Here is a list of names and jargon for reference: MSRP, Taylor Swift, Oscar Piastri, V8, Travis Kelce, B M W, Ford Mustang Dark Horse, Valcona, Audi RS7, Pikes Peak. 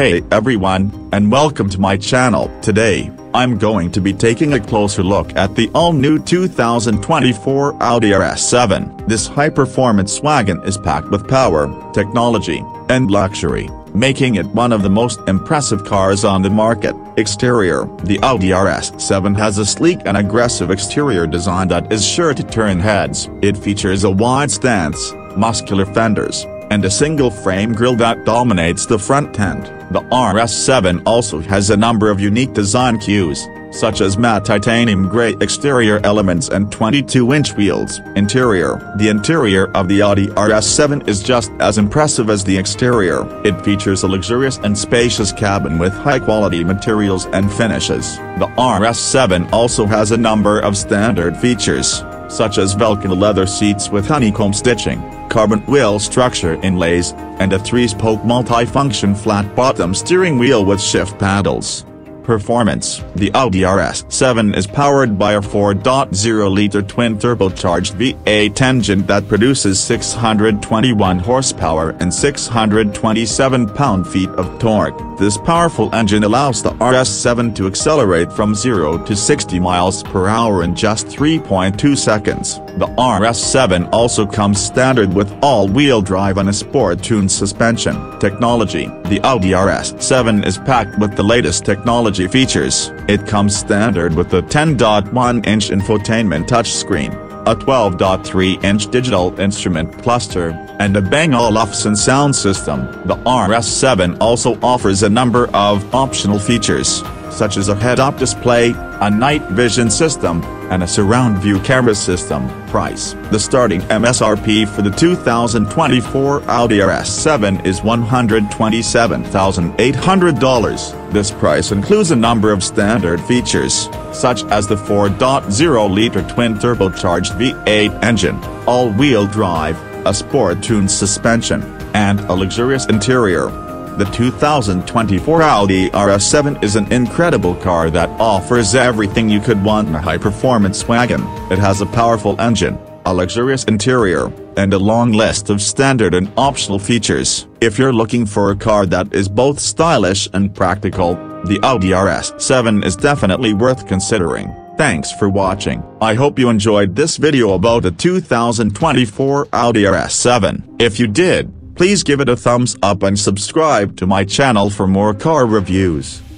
Hey everyone, and welcome to my channel. Today, I'm going to be taking a closer look at the all-new 2024 Audi RS7. This high-performance wagon is packed with power, technology, and luxury, making it one of the most impressive cars on the market. Exterior. The Audi RS7 has a sleek and aggressive exterior design that is sure to turn heads. It features a wide stance, muscular fenders, and a single-frame grille that dominates the front end. The RS7 also has a number of unique design cues, such as matte titanium grey exterior elements and 22-inch wheels. Interior. The interior of the Audi RS7 is just as impressive as the exterior. It features a luxurious and spacious cabin with high-quality materials and finishes. The RS7 also has a number of standard features, such as Valcona leather seats with honeycomb stitching, carbon wheel structure inlays, and a 3-spoke multi-function flat-bottom steering wheel with shift paddles. Performance. The Audi RS7 is powered by a 4.0-liter twin-turbocharged V8 engine that produces 621 horsepower and 627 pound-feet of torque. This powerful engine allows the RS7 to accelerate from 0 to 60 miles per hour in just 3.2 seconds. The RS7 also comes standard with all-wheel drive and a sport-tuned suspension. Technology. The Audi RS7 is packed with the latest technology features. It comes standard with a 10.1-inch infotainment touchscreen, a 12.3-inch digital instrument cluster, and a Bang & Olufsen sound system. The RS7 also offers a number of optional features, such as a head-up display, a night vision system, and a surround view camera system. Price. The starting MSRP for the 2024 Audi RS7 is $127,800. This price includes a number of standard features, such as the 4.0-liter twin-turbocharged V8 engine, all-wheel drive, a sport-tuned suspension, and a luxurious interior. The 2024 Audi RS7 is an incredible car that offers everything you could want in a high-performance wagon. It has a powerful engine, a luxurious interior, and a long list of standard and optional features. If you're looking for a car that is both stylish and practical, the Audi RS7 is definitely worth considering. Thanks for watching. I hope you enjoyed this video about the 2024 Audi RS7. If you did, please give it a thumbs up and subscribe to my channel for more car reviews.